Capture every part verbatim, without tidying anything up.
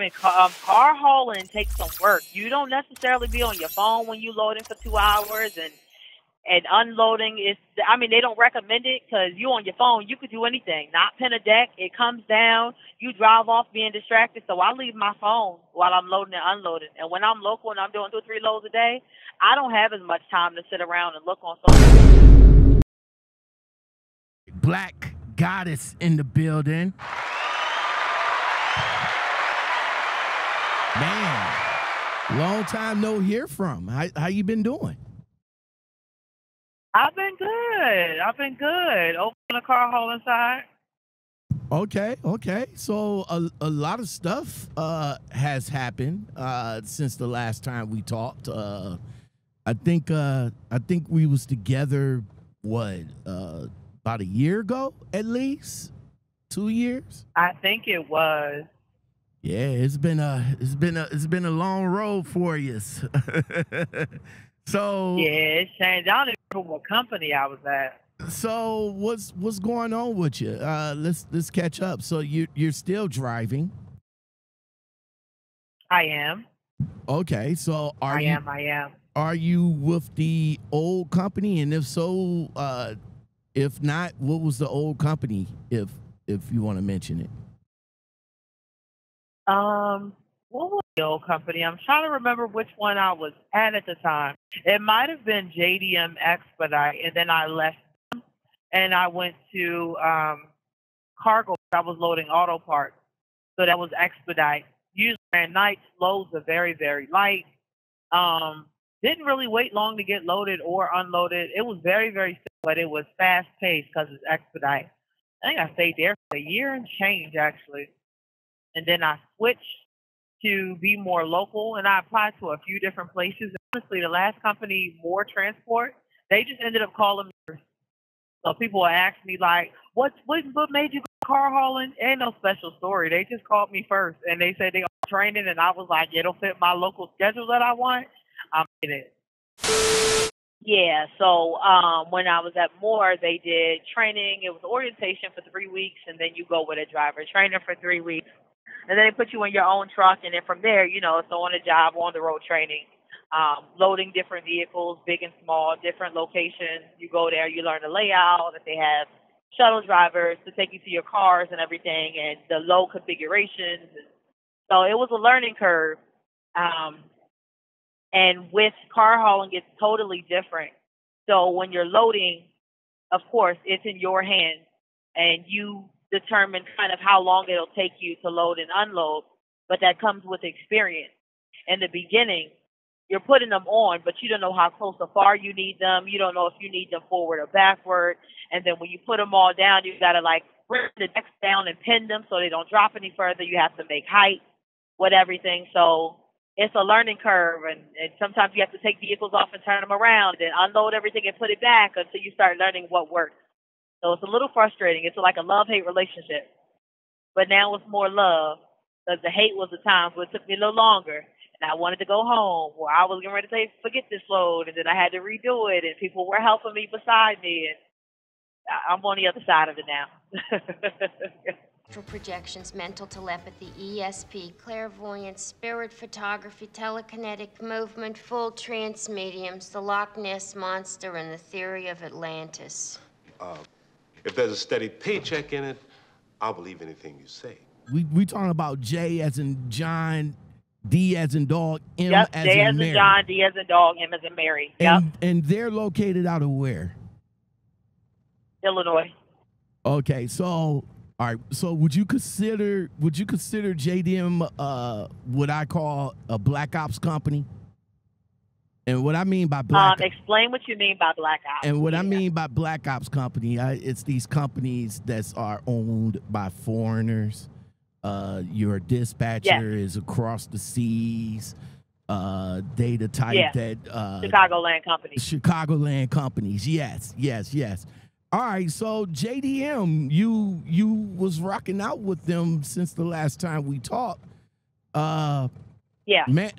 I mean, car, um, car hauling takes some work. You don't necessarily be on your phone when you loading for two hours and and unloading. Is I mean, they don't recommend it because you on your phone, you could do anything. Not pin a deck. It comes down. You drive off being distracted. So I leave my phone while I'm loading and unloading. And when I'm local and I'm doing two or three loads a day, I don't have as much time to sit around and look on social. Black goddess in the building. Man, long time no hear from. How, how you been doing? I've been good. I've been good. Over on the car hauling side. Okay, okay. So a, a lot of stuff uh, has happened uh, since the last time we talked. Uh, I think uh, I think we was together, what, uh, about a year ago at least? Two years? I think it was. Yeah, it's been a it's been a it's been a long road for you. So yeah, it's changed. I don't even know what company I was at. So what's what's going on with you? Uh, let's let's catch up. So you you're still driving? I am. Okay, so are I you, am. I am. Are you with the old company? And if so, uh, if not, what was the old company? If if you want to mention it. Um, what was the old company? I'm trying to remember which one I was at at the time. It might have been J D M Expedite, and then I left them, and I went to um, Cargo. I was loading auto parts, so that was Expedite. Usually at night, loads are very, very light. Um, didn't really wait long to get loaded or unloaded. It was very, very simple, but it was fast-paced because it's Expedite. I think I stayed there for a year and change, actually. And then I switched to be more local, and I applied to a few different places. Honestly, the last company, Moore Transport, they just ended up calling me. So people ask me, like, what's, what, what made you go car hauling? Ain't no special story. They just called me first, and they said they are training, and I was like, it'll fit my local schedule that I want. I'm in it. Yeah, so um, when I was at Moore, they did training. It was orientation for three weeks, and then you go with a driver trainer for three weeks. And then they put you in your own truck, and then from there, you know, so on the job, on the road training, um, loading different vehicles, big and small, different locations. You go there, you learn the layout, that they have shuttle drivers to take you to your cars and everything, and the load configurations. So it was a learning curve. Um, and with car hauling, it's totally different. So when you're loading, of course, it's in your hands, and you determine kind of how long it'll take you to load and unload, but that comes with experience. In the beginning, you're putting them on, but you don't know how close or far you need them. You don't know if you need them forward or backward. And then when you put them all down, you got to like bring the decks down and pin them so they don't drop any further. You have to make height with everything. So it's a learning curve, and, and sometimes you have to take vehicles off and turn them around and unload everything and put it back until you start learning what works. So it's a little frustrating. It's like a love-hate relationship. But now it's more love, because the hate was the time where it took me a little longer, and I wanted to go home, where I was getting ready to say, forget this load, and then I had to redo it, and people were helping me beside me, and I'm on the other side of it now. Astral projections, mental telepathy, E S P, clairvoyance, spirit photography, telekinetic movement, full trance mediums, the Loch Ness Monster, and the theory of Atlantis. Uh, If there's a steady paycheck in it, I'll believe anything you say. We we talking about J as in John, D as in dog, M yep, as J in as Mary. J as in John, D as in dog, M as in Mary. Yep. And, and they're located out of where? Illinois. Okay, so all right. So would you consider would you consider J D M uh, what I call a black ops company? And what I mean by black um, explain what you mean by black ops. And what yeah. I mean by black ops company, I, it's these companies that are owned by foreigners. Uh, your dispatcher yes. is across the seas. Uh, they the type yeah. that uh, Chicagoland companies. Chicagoland companies. Yes, yes, yes. All right. So J D M, you you was rocking out with them since the last time we talked. Uh, yeah. Man.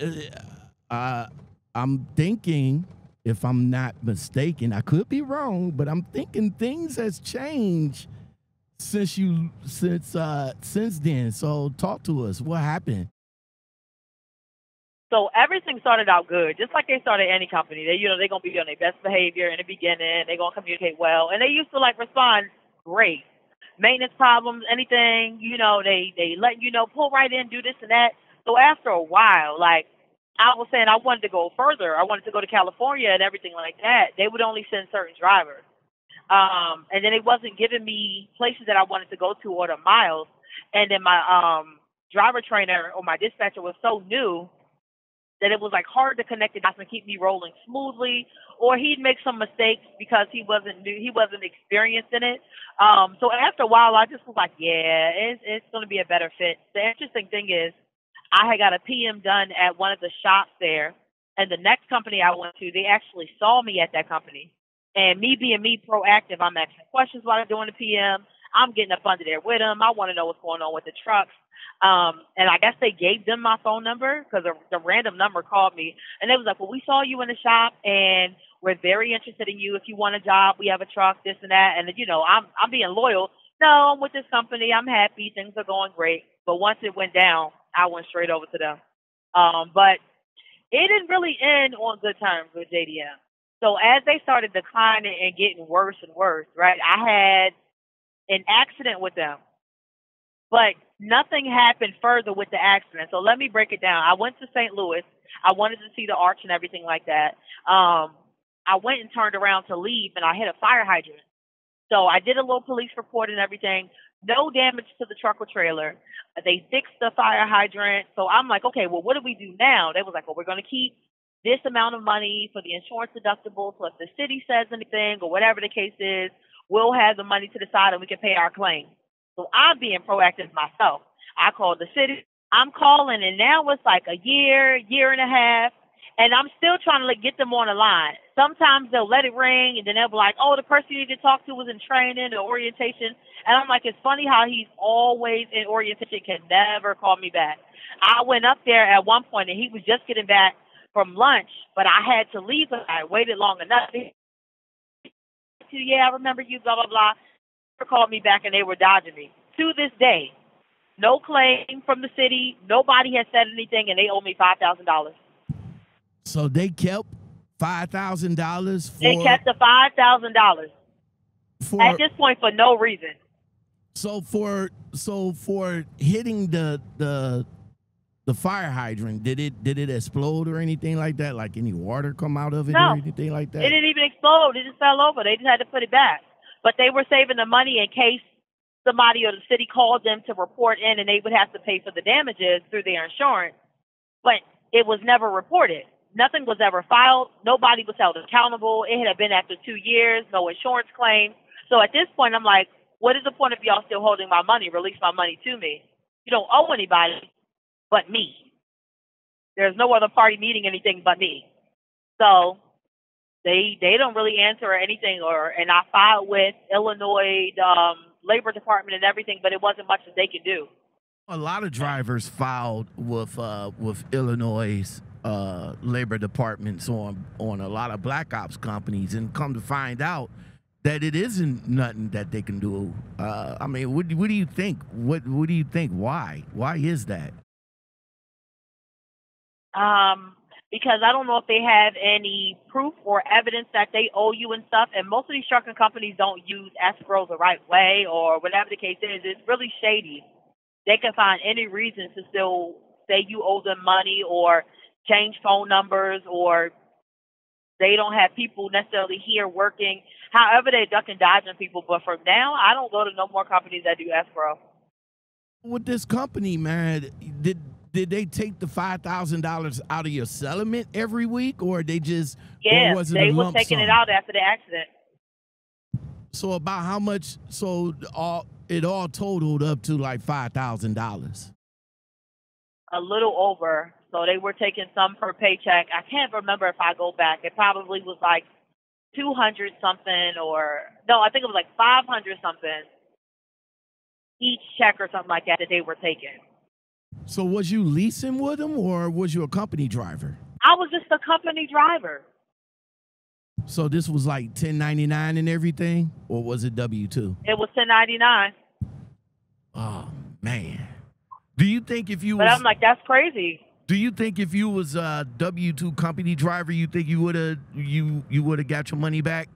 Uh, uh, I'm thinking, if I'm not mistaken, I could be wrong, but I'm thinking things has changed since you since uh since then. So talk to us. What happened? So everything started out good, just like they started any company. They, you know, they're going to be on their best behavior in the beginning. They're going to communicate well. And they used to, like, respond great. Maintenance problems, anything, you know, they, they let you know, pull right in, do this and that. So after a while, like, I was saying I wanted to go further. I wanted to go to California and everything like that. They would only send certain drivers. Um, and then it wasn't giving me places that I wanted to go to or the miles. And then my um, driver trainer or my dispatcher was so new that it was, like, hard to connect the dots and keep me rolling smoothly, or he'd make some mistakes because he wasn't new, he wasn't experienced in it. Um, so after a while, I just was like, yeah, it's, it's going to be a better fit. The interesting thing is I had got a P M done at one of the shops there, and the next company I went to, they actually saw me at that company. And me being me proactive, I'm asking questions while I'm doing the P M. I'm getting up under there with them. I want to know what's going on with the trucks. Um, and I guess they gave them my phone number because a, the random number called me. And they was like, well, we saw you in the shop, and we're very interested in you. If you want a job, we have a truck, this and that. And, you know, I'm I'm being loyal. No, I'm with this company. I'm happy. Things are going great. But once it went down, I went straight over to them. Um, but it didn't really end on good terms with J D M. So as they started declining and getting worse and worse, right, I had an accident with them. But nothing happened further with the accident. So let me break it down. I went to Saint Louis. I wanted to see the arch and everything like that. Um, I went and turned around to leave, and I hit a fire hydrant. So I did a little police report and everything. No damage to the truck or trailer. They fixed the fire hydrant. So I'm like, okay, well, what do we do now? They was like, well, we're going to keep this amount of money for the insurance deductible. So if the city says anything or whatever the case is, we'll have the money to the side and we can pay our claim. So I'm being proactive myself. I called the city. I'm calling, and now it's like a year, year and a half, and I'm still trying to like, get them on the line. Sometimes they'll let it ring, and then they'll be like, oh, the person you need to talk to was in training or orientation. And I'm like, it's funny how he's always in orientation, can never call me back. I went up there at one point, and he was just getting back from lunch, but I had to leave because I waited long enough. Yeah, I remember you, blah, blah, blah. Called me back, and they were dodging me. To this day, no claim from the city. Nobody has said anything, and they owe me five thousand dollars. So they kept five thousand dollars? They kept the five thousand dollars at this point for no reason. So for so for hitting the the the fire hydrant, did it did it explode or anything like that? Like any water come out of it no, or anything like that? It didn't even explode. It just fell over. They just had to put it back. But they were saving the money in case somebody or the city called them to report in, and they would have to pay for the damages through their insurance. But it was never reported. Nothing was ever filed. Nobody was held accountable. It had been after two years, no insurance claim. So at this point, I'm like, what is the point of y'all still holding my money? Release my money to me. You don't owe anybody but me. There's no other party needing anything but me. So They they don't really answer or anything, or and I filed with Illinois um, Labor Department and everything, but it wasn't much that they could do. A lot of drivers filed with uh, with Illinois uh, Labor Departments on on a lot of black ops companies, and come to find out that it isn't nothing that they can do. Uh, I mean, what what do you think? What what do you think? Why why is that? Um. Because I don't know if they have any proof or evidence that they owe you and stuff. And most of these trucking companies don't use escrow the right way or whatever the case is. It's really shady. They can find any reason to still say you owe them money or change phone numbers, or they don't have people necessarily here working. However, they're ducking, dodging people. But from now, I don't go to no more companies that do escrow. With this company, man, did... Did they take the five thousand dollars out of your settlement every week, or they just yeah, or was it they a lump were taking sum? It out after the accident. So about how much? So all it all totaled up to like five thousand dollars. A little over. So they were taking some per paycheck. I can't remember if I go back. It probably was like two hundred something, or no, I think it was like five hundred something each check or something like that that they were taking. So was you leasing with them, or was you a company driver? I was just a company driver. So this was like ten ninety-nine and everything, or was it W two? It was ten ninety-nine. Oh, man. Do you think if you but was... But I'm like, that's crazy. Do you think if you was a W two company driver, you think you would have you you would have got your money back?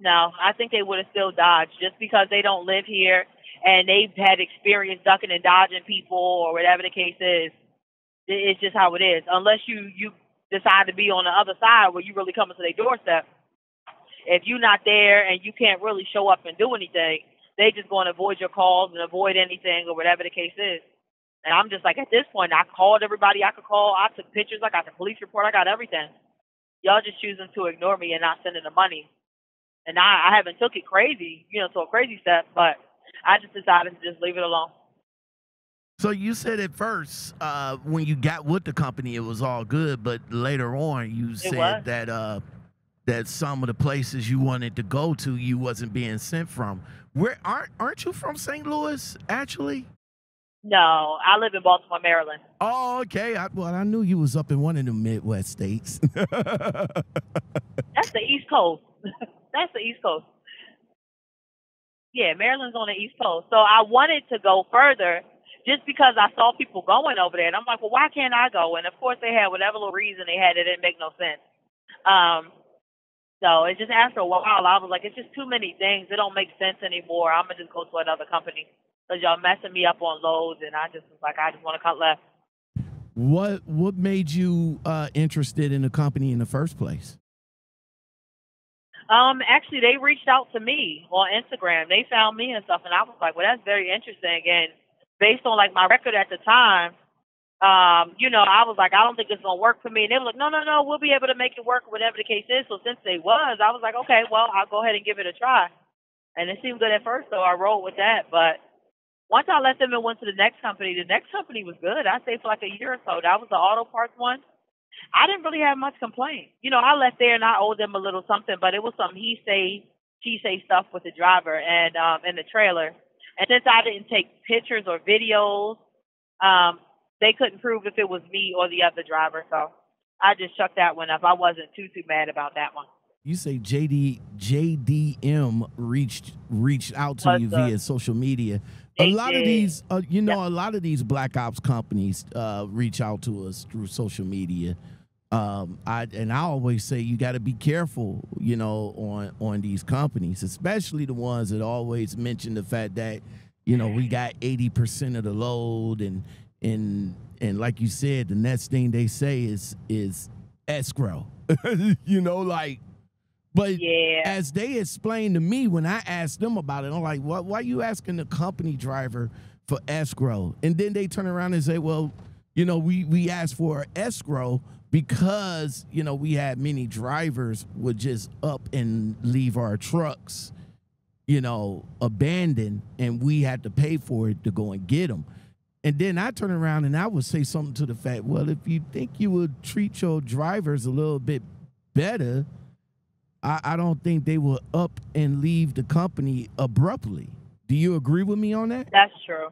No, I think they would have still dodged just because they don't live here and they've had experience ducking and dodging people or whatever the case is. It's just how it is. Unless you you decide to be on the other side where you really coming to their doorstep. If you're not there and you can't really show up and do anything, they just going to avoid your calls and avoid anything or whatever the case is. And I'm just like, at this point, I called everybody I could call. I took pictures. I got the police report. I got everything. Y'all just choosing to ignore me and not sending the money. And I, I haven't took it crazy, you know, to a crazy step, but I just decided to just leave it alone. So you said at first, uh, when you got with the company, it was all good. But later on, you said that uh, that some of the places you wanted to go to, you wasn't being sent from. Where aren't aren't you from Saint Louis, actually? No, I live in Baltimore, Maryland. Oh, okay. I, well, I knew you was up in one of the Midwest states. That's the East Coast. That's the East Coast. Yeah, Maryland's on the East Coast. So I wanted to go further just because I saw people going over there. And I'm like, well, why can't I go? And, of course, they had whatever little reason they had. It didn't make no sense. Um, so it's just after a while, I was like, it's just too many things. It don't make sense anymore. I'm going to just go to another company. Because y'all messing me up on loads, and I just was like, I just want to cut left. What What made you uh, interested in the company in the first place? Um, actually, they reached out to me on Instagram. They found me and stuff, and I was like, well, that's very interesting. And based on, like, my record at the time, um, you know, I was like, I don't think it's going to work for me. And they were like, no, no, no, we'll be able to make it work, whatever the case is. So since they was, I was like, okay, well, I'll go ahead and give it a try. And it seemed good at first, so I rolled with that, but once I left them and went to the next company, the next company was good. I'd say for like a year or so. That was the auto parts one. I didn't really have much complaint. You know, I left there and I owed them a little something, but it was some he say, she say stuff with the driver and um, and the trailer. And since I didn't take pictures or videos, um, they couldn't prove if it was me or the other driver. So I just chucked that one up. I wasn't too, too mad about that one. You say J D J D M reached reached out to What's you up? via social media. They a lot did. of these, uh, you know, yeah. a lot of these black ops companies uh, reach out to us through social media. Um, I and I always say you got to be careful, you know, on on these companies, especially the ones that always mention the fact that, you know, we got eighty percent of the load, and and and like you said, the next thing they say is is escrow, you know, like. But yeah. as they explained to me when I asked them about it, I'm like, "What? Why are you asking the company driver for escrow?" And then they turn around and say, "Well, you know, we we asked for escrow because you know we had many drivers would just up and leave our trucks, you know, abandoned, and we had to pay for it to go and get them." And then I turn around and I would say something to the fact, "Well, if you think you would treat your drivers a little bit better." I, I don't think they will up and leave the company abruptly. Do you agree with me on that? That's true.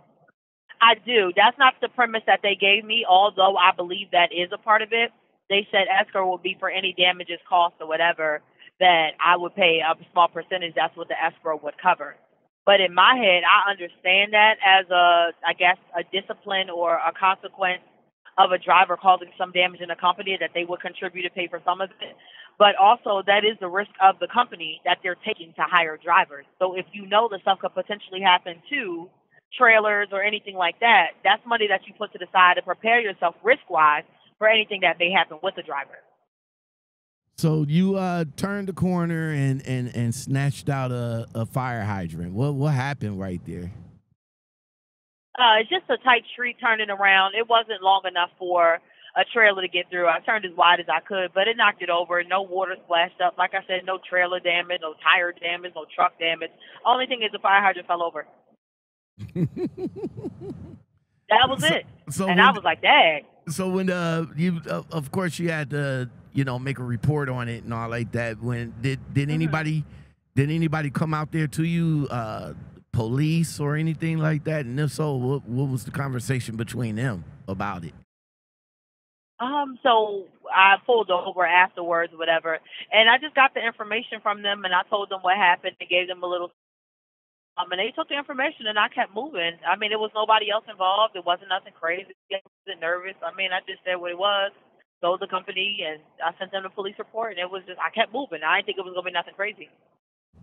I do. That's not the premise that they gave me, although I believe that is a part of it. They said escrow will be for any damages, cost, or whatever, that I would pay a small percentage. That's what the escrow would cover. But in my head, I understand that as a, I guess, a discipline or a consequence of a driver causing some damage in a company that they would contribute to pay for some of it. But also that is the risk of the company that they're taking to hire drivers. So if you know that stuff could potentially happen to trailers or anything like that, that's money that you put to the side to prepare yourself risk-wise for anything that may happen with the driver. So you uh, turned the corner and, and, and snatched out a, a fire hydrant. What, what happened right there? Uh, it's just a tight street turning around. It wasn't long enough for a trailer to get through. I turned as wide as I could, but it knocked it over. No water splashed up. Like I said, no trailer damage, no tire damage, no truck damage. Only thing is the fire hydrant fell over. That was so, it. So and when, I was like, dang. So when uh, you, uh, of course, you had to, you know, make a report on it and all like that. When did did mm-hmm. anybody did anybody come out there to you? Uh, police or anything like that? And if so, what, what was the conversation between them about it? Um, so I pulled over afterwards, whatever, and I just got the information from them, and I told them what happened and gave them a little Um, and they took the information and I kept moving. I mean, there was nobody else involved. It wasn't nothing crazy. I wasn't nervous. I mean, I just said what it was, told the company, and I sent them the police report. And it was just, I kept moving. I didn't think it was going to be nothing crazy.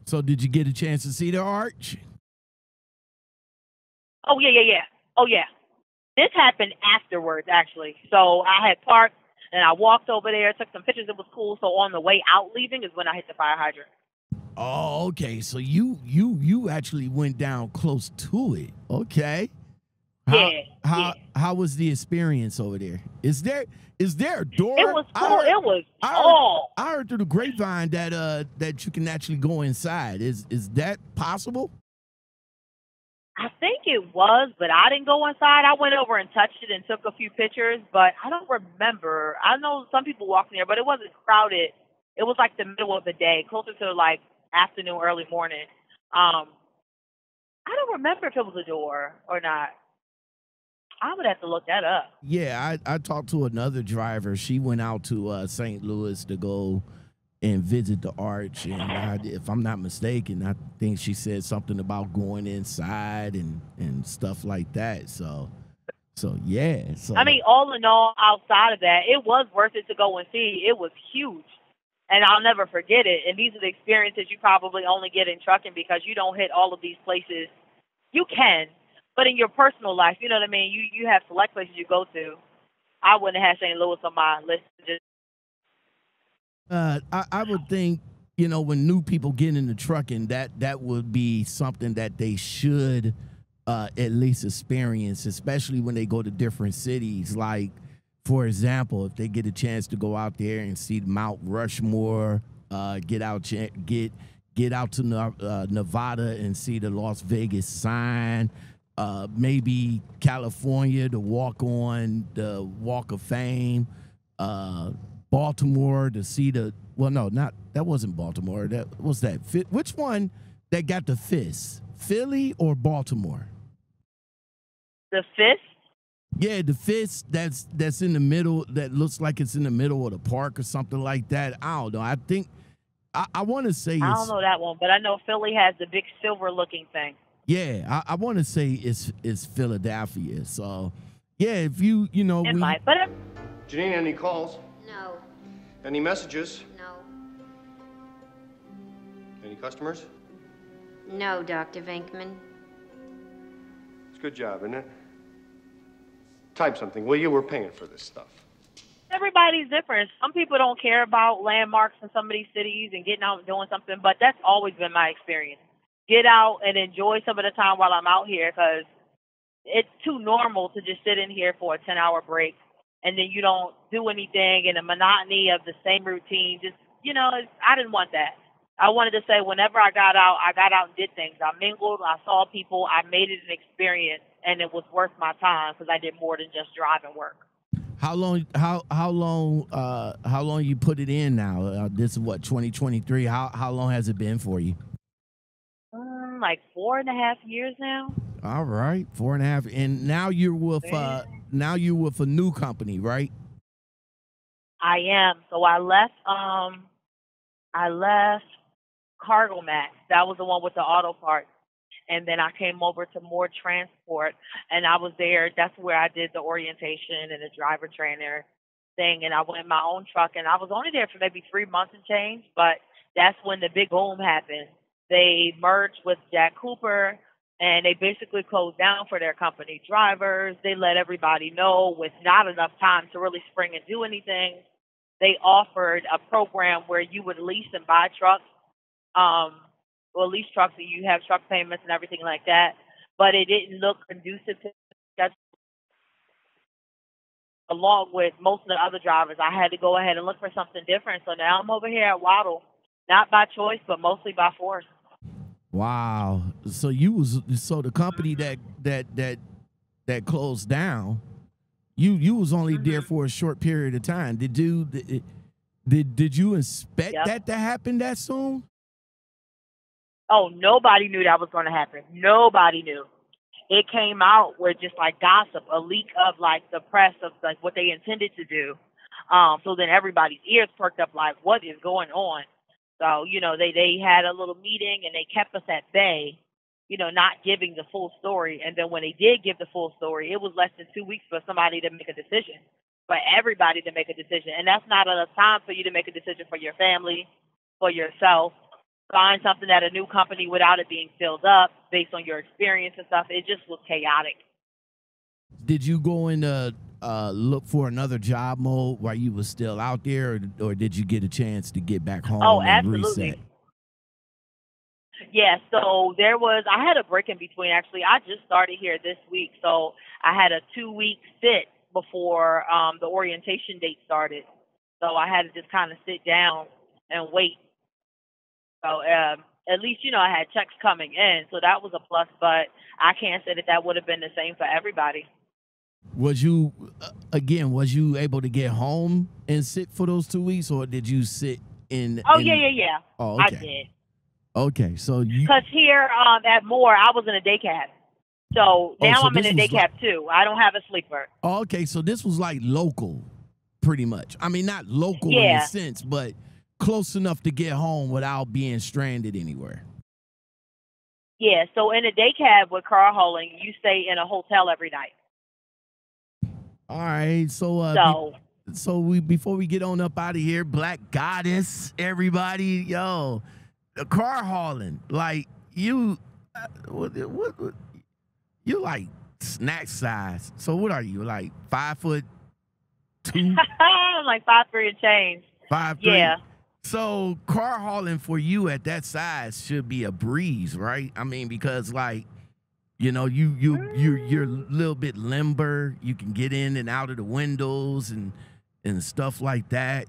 So did you get a chance to see the arch? Oh, yeah, yeah, yeah. Oh, yeah. This happened afterwards, actually. So I had parked and I walked over there, took some pictures. It was cool. So on the way out leaving is when I hit the fire hydrant. Oh, okay. So you you you actually went down close to it. Okay. How, yeah. How yeah. how was the experience over there? Is there is there a door? It was cool. Heard, it was tall. I heard, I heard through the grapevine that uh that you can actually go inside. Is is that possible? I think it was, but I didn't go inside. I went over and touched it and took a few pictures, but I don't remember. I know some people walked in there, but it wasn't crowded. It was like the middle of the day, closer to like afternoon, early morning. Um, I don't remember if it was a door or not. I would have to look that up. Yeah, I, I talked to another driver. She went out to uh, Saint Louis to go and visit the arch, and I, if I'm not mistaken, I think she said something about going inside and and stuff like that. So, so yeah. So I mean, all in all, outside of that, it was worth it to go and see. It was huge, and I'll never forget it. And these are the experiences you probably only get in trucking because you don't hit all of these places. You can, but in your personal life, you know what I mean. You you have select places you go to. I wouldn't have Saint Louis on my list. Just Uh, I, I would think, you know, when new people get into trucking, that that would be something that they should uh, at least experience, especially when they go to different cities. Like, for example, if they get a chance to go out there and see Mount Rushmore, uh, get out get get out to uh, Nevada and see the Las Vegas sign, uh, maybe California to walk on the Walk of Fame. Uh, Baltimore to see the well, no, not that wasn't Baltimore. That was that. Which one that got the fist? Philly or Baltimore? The fist? Yeah, the fist. That's that's in the middle. That looks like it's in the middle of the park or something like that. I don't know. I think I, I want to say I don't know that one, but I know Philly has the big silver looking thing. Yeah, I, I want to say it's it's Philadelphia. So yeah, if you you know, it we, might, but it, Janine, any calls? No. Any messages? No. Any customers? No, Doctor Venkman. It's a good job, isn't it? Type something, will you? We're paying for this stuff. Everybody's different. Some people don't care about landmarks in some of these cities and getting out and doing something, but that's always been my experience. Get out and enjoy some of the time while I'm out here because it's too normal to just sit in here for a ten-hour break. And then you don't do anything, and a monotony of the same routine. Just, you know, I didn't want that. I wanted to say whenever I got out, I got out and did things. I mingled, I saw people, I made it an experience, and it was worth my time because I did more than just drive and work. How long? How how long? Uh, how long you put it in now? Uh, this is what twenty twenty-three. How how long has it been for you? Um, like four and a half years now. All right, four and a half, and now you're with. Uh, Now you're with a new company, right? I am. So I left um I left Cargo Max. That was the one with the auto parts. And then I came over to Moore Transport and I was there. That's where I did the orientation and the driver trainer thing, and I went in my own truck, and I was only there for maybe three months and change, but that's when the big boom happened. They merged with Jack Cooper. And they basically closed down for their company drivers. They let everybody know with not enough time to really spring and do anything. They offered a program where you would lease and buy trucks, um, or lease trucks, and you have truck payments and everything like that. But it didn't look conducive to that. Along with most of the other drivers, I had to go ahead and look for something different. So now I'm over here at Waddell, not by choice, but mostly by force. Wow. So you was so the company that that that that closed down. You you was only mm-hmm. there for a short period of time. Did you did did, did you expect yep. that to happen that soon? Oh, nobody knew that was going to happen. Nobody knew. It came out with just like gossip, a leak of like the press of like what they intended to do. Um. So then everybody's ears perked up, like what is going on? So, you know, they, they had a little meeting and they kept us at bay you know, not giving the full story. And then when they did give the full story, it was less than two weeks for somebody to make a decision, for everybody to make a decision. And that's not enough time for you to make a decision for your family, for yourself, find something at a new company without it being filled up based on your experience and stuff. It just was chaotic. Did you go into uh, look for another job mode while you were still out there, or, or did you get a chance to get back home oh, and absolutely. reset? Yeah, so there was, I had a break in between, actually. I just started here this week, so I had a two-week sit before um, the orientation date started. So I had to just kind of sit down and wait. So um, at least, you know, I had checks coming in, so that was a plus, but I can't say that that would have been the same for everybody. Was you, again, was you able to get home and sit for those two weeks, or did you sit in? Oh, in, yeah, yeah, yeah. Oh, okay. I did. Okay, so you... Because here um, at Moore, I was in a day cab. So now oh, so I'm in a day cab, like... too. I don't have a sleeper. Oh, okay, so this was like local, pretty much. I mean, not local yeah. in a sense, but close enough to get home without being stranded anywhere. Yeah, so in a day cab with car hauling, you stay in a hotel every night. All right, so... Uh, so... Be so we before we get on up out of here, Black Goddess, everybody, yo... The car hauling, like you, uh, what, what, what, you like snack size. So what are you, like five foot two? I'm like five three and change. Five three. Yeah. So car hauling for you at that size should be a breeze, right? I mean, because like, you know, you you mm. you you're a little bit limber. You can get in and out of the windows and and stuff like that.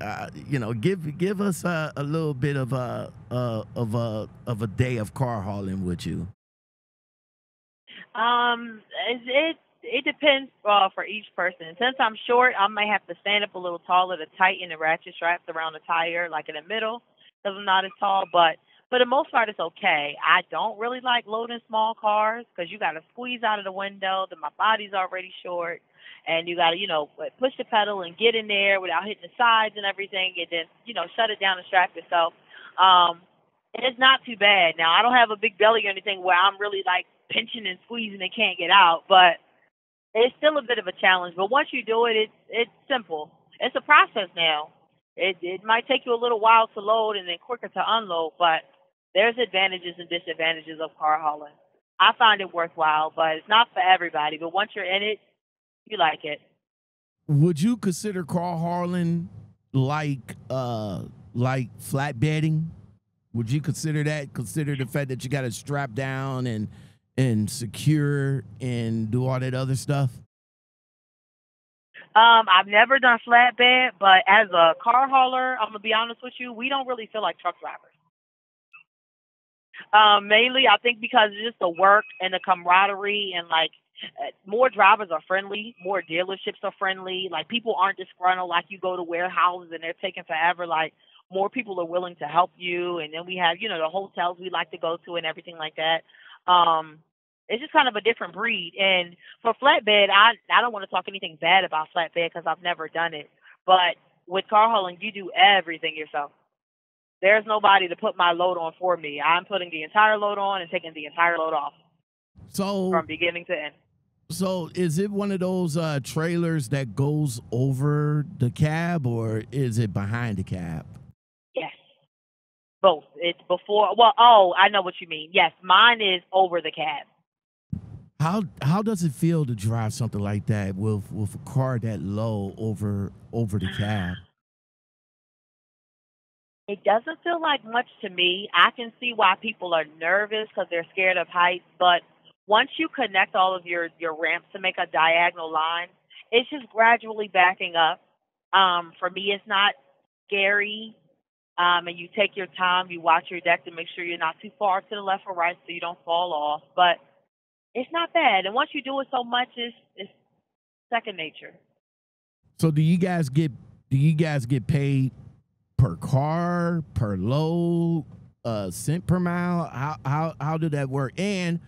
Uh, you know, give give us a, a little bit of a uh, of a of a day of car hauling with you. Um, it it depends uh, for each person. Since I'm short, I might have to stand up a little taller to tighten the ratchet straps around the tire, like in the middle, because I'm not as tall. But for the most part, it's okay. I don't really like loading small cars because you got to squeeze out of the window. Then my body's already short. And you got to, you know, push the pedal and get in there without hitting the sides and everything. And then, you know, shut it down and strap yourself. Um, it's not too bad. Now, I don't have a big belly or anything where I'm really, like, pinching and squeezing and can't get out. But it's still a bit of a challenge. But once you do it, it's, it's simple. It's a process now. It, it might take you a little while to load and then quicker to unload. But there's advantages and disadvantages of car hauling. I find it worthwhile, but it's not for everybody. But once you're in it, you like it. Would you consider car hauling like uh like flatbedding? Would you consider that? Consider the fact that you got to strap down and and secure and do all that other stuff? Um, I've never done flatbed, but as a car hauler, I'm gonna be honest with you, we don't really feel like truck drivers. Um, mainly, I think because it's just the work and the camaraderie and like. More drivers are friendly. More dealerships are friendly. Like, people aren't disgruntled. Like, you go to warehouses and they're taking forever. Like, more people are willing to help you. And then we have, you know, the hotels we like to go to and everything like that. Um, it's just kind of a different breed. And for flatbed, I, I don't want to talk anything bad about flatbed because I've never done it. But with car hauling, you do everything yourself. There's nobody to put my load on for me. I'm putting the entire load on and taking the entire load off. So from beginning to end. So is it one of those uh, trailers that goes over the cab, or is it behind the cab? Yes, both. It's before. Well, oh, I know what you mean. Yes, mine is over the cab. How how does it feel to drive something like that with with a car that low over over the cab? It doesn't feel like much to me. I can see why people are nervous because they're scared of heights, but once you connect all of your, your ramps to make a diagonal line, it's just gradually backing up. Um, for me, it's not scary. Um, and you take your time, you watch your deck to make sure you're not too far to the left or right so you don't fall off. But it's not bad. And once you do it so much, it's, it's second nature. So do you guys get do you guys get paid per car, per load, uh, cent per mile? How how how did that work? And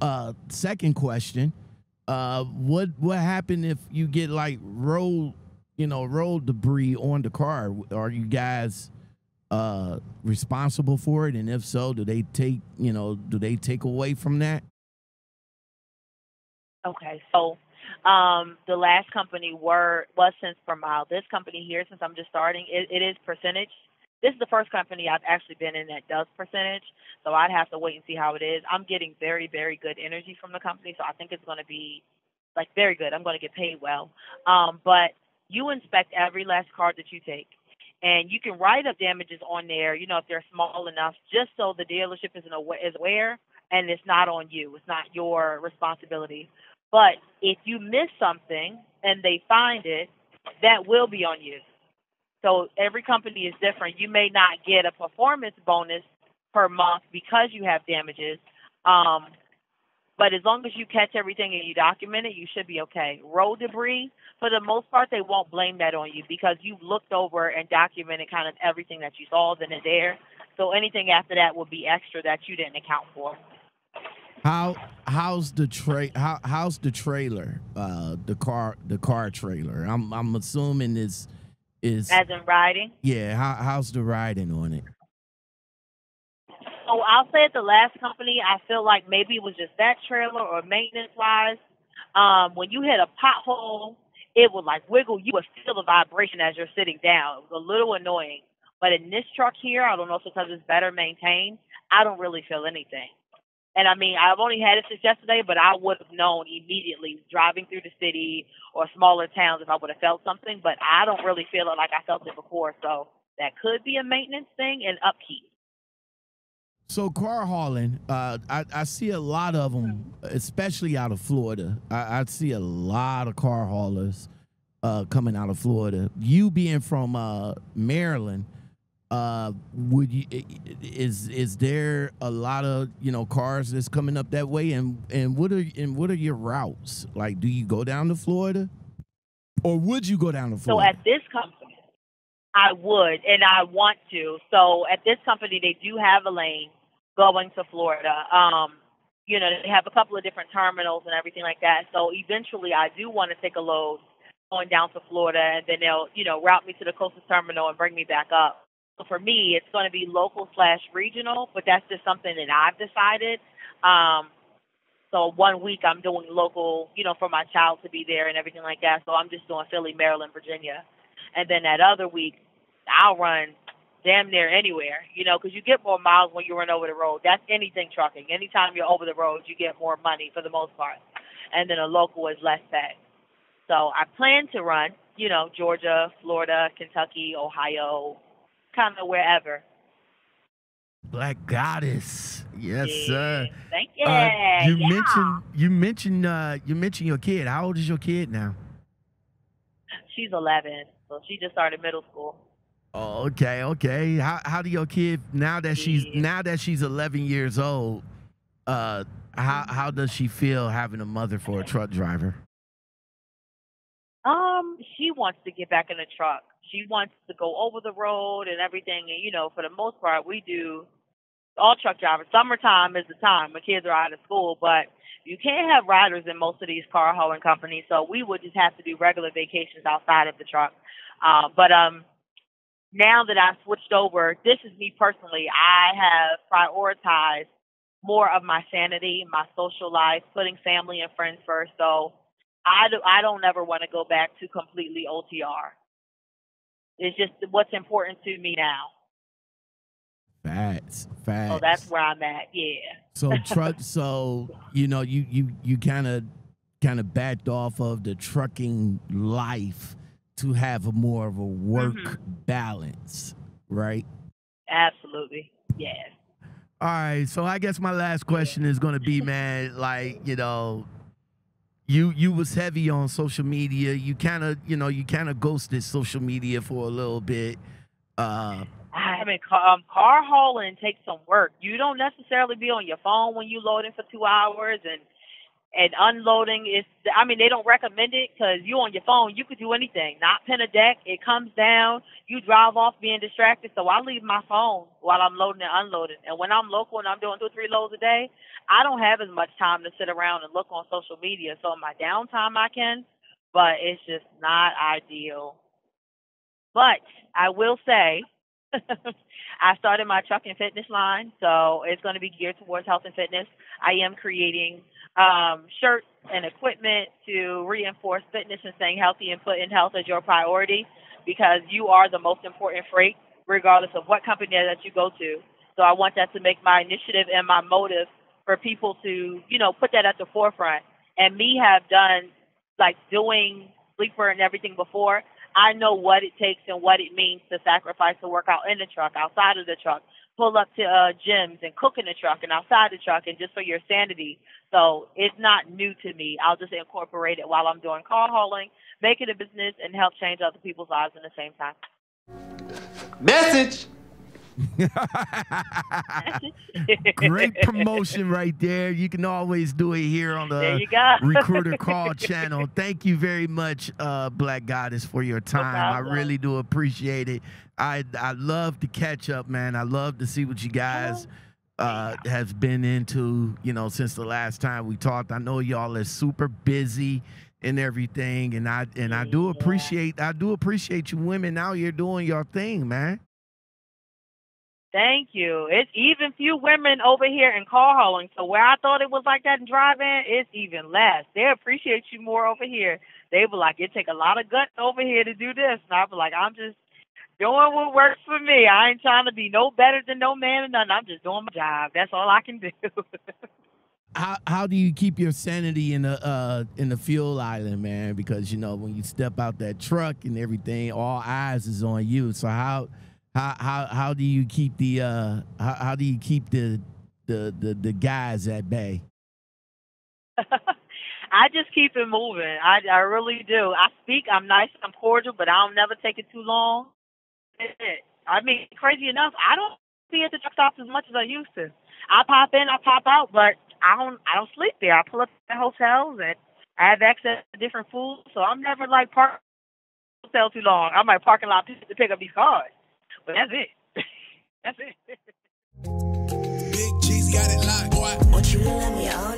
Uh, second question, uh, what what happened if you get like road, you know, road debris on the car? Are you guys uh, responsible for it? And if so, do they take, you know, do they take away from that? Okay, so um, the last company were was cents per mile. This company here, since I'm just starting, it, it is percentage. This is the first company I've actually been in that does percentage, so I'd have to wait and see how it is. I'm getting very, very good energy from the company, so I think it's going to be, like, very good. I'm going to get paid well. Um, but you inspect every last card that you take, and you can write up damages on there, you know, if they're small enough, just so the dealership is aware and it's not on you. It's not your responsibility. But if you miss something and they find it, that will be on you. So every company is different. You may not get a performance bonus per month because you have damages, um, but as long as you catch everything and you document it, you should be okay. Road debris, for the most part, they won't blame that on you because you've looked over and documented kind of everything that you saw then and there. So anything after that will be extra that you didn't account for. How how's the tra how how's the trailer, uh, the car the car trailer? I'm I'm assuming it's. Is, As in riding? Yeah, how, how's the riding on it? So I'll say at the last company, I feel like maybe it was just that trailer or maintenance-wise. Um, when you hit a pothole, it would, like, wiggle. You would feel the vibration as you're sitting down. It was a little annoying. But in this truck here, I don't know if it's because it's better maintained, I don't really feel anything. And, I mean, I've only had it since yesterday, but I would have known immediately driving through the city or smaller towns if I would have felt something. But I don't really feel it like I felt it before. So that could be a maintenance thing and upkeep. So car hauling, uh, I, I see a lot of them, especially out of Florida. I, I see a lot of car haulers uh, coming out of Florida. You being from uh, Maryland, Uh, would you, is is there a lot of, you know, cars that's coming up that way, and and what are and what are your routes? Like, do you go down to Florida, or would you go down to Florida? So at this company, I would, and I want to. So at this company, they do have a lane going to Florida. Um, you know, they have a couple of different terminals and everything like that. So eventually, I do want to take a load going down to Florida, and then they'll, you know, route me to the coastal terminal and bring me back up. For me, it's going to be local slash regional, but that's just something that I've decided. Um, so one week I'm doing local, you know, for my child to be there and everything like that. So I'm just doing Philly, Maryland, Virginia. And then that other week I'll run damn near anywhere, you know, because you get more miles when you run over the road. That's anything trucking. Anytime you're over the road, you get more money for the most part. And then a local is less pay. So I plan to run, you know, Georgia, Florida, Kentucky, Ohio, kind of wherever. Black Goddess, yes, yeah. Sir. Thank you. Uh, you yeah. mentioned you mentioned uh, you mentioned your kid. How old is your kid now? She's eleven, so she just started middle school. Oh, okay, okay. How how do your kid now that yeah. she's now that she's eleven years old? Uh, how how does she feel having a mother for a truck driver? Um, she wants to get back in the truck. She wants to go over the road and everything. And, you know, for the most part, we do all truck drivers. Summertime is the time when kids are out of school, but you can't have riders in most of these car hauling companies. So we would just have to do regular vacations outside of the truck. Uh, but um, now that I've switched over, this is me personally. I have prioritized more of my sanity, my social life, putting family and friends first. So I, do, I don't ever want to go back to completely O T R. It's just what's important to me now. Facts, facts. So that's where I'm at. Yeah. So truck. So you know, you you you kind of kind of backed off of the trucking life to have a more of a work mm-hmm. balance, right? Absolutely. Yes. Yeah. All right. So I guess my last question yeah. is going to be, man, like, you know, You you was heavy on social media. You kind of, you know, you kind of ghosted social media for a little bit. Uh, I mean, car, um, car hauling takes some work. You don't necessarily be on your phone when you loading for two hours and and unloading. Is I mean, they don't recommend it because you on your phone, you could do anything. Not pin a deck. It comes down. You drive off being distracted. So I leave my phone while I'm loading and unloading. And when I'm local and I'm doing two or three loads a day, I don't have as much time to sit around and look on social media. So in my downtime, I can, but it's just not ideal. But I will say I started my truck and fitness line, so it's going to be geared towards health and fitness. I am creating um, shirts and equipment to reinforce fitness and staying healthy and putting health as your priority, because you are the most important freight, regardless of what company that you go to. So I want that to make my initiative and my motive for people to, you know, put that at the forefront. And me have done, like, doing sleeper and everything before. I know what it takes and what it means to sacrifice to work out in the truck, outside of the truck, pull up to uh, gyms and cook in the truck and outside the truck, and just for your sanity. So it's not new to me. I'll just incorporate it while I'm doing car hauling, make it a business, and help change other people's lives at the same time. Message. Great promotion right there. You can always do it here on the Recruiter Call Channel. Thank you very much, uh, Black Goddess, for your time. No I really do appreciate it. I I love to catch up, man. I love to see what you guys uh, have been into, you know, since the last time we talked. I know y'all are super busy and everything, and I and I do appreciate I do appreciate you women out here doing your thing, man. Thank you. It's even few women over here in car hauling. So where I thought it was like that in driving, it's even less. They appreciate you more over here. They be like, it take a lot of guts over here to do this. And I be like, I'm just doing what works for me. I ain't trying to be no better than no man or nothing. I'm just doing my job. That's all I can do. how how do you keep your sanity in the uh, in the fuel island, man? Because, you know, when you step out that truck and everything, all eyes is on you. So how... How how how do you keep the uh how, how do you keep the the the, the guys at bay? I just keep it moving. I I really do. I speak. I'm nice. I'm cordial, but I don't never take it too long. I mean, crazy enough, I don't be at the truck stops as much as I used to. I pop in, I pop out, but I don't I don't sleep there. I pull up at hotels and I have access to different food, so I'm never like parked at the hotel too long. I'm at parking lot to pick up these cars. But that's it. That's it. Big G's got it locked, boy. What you want me on?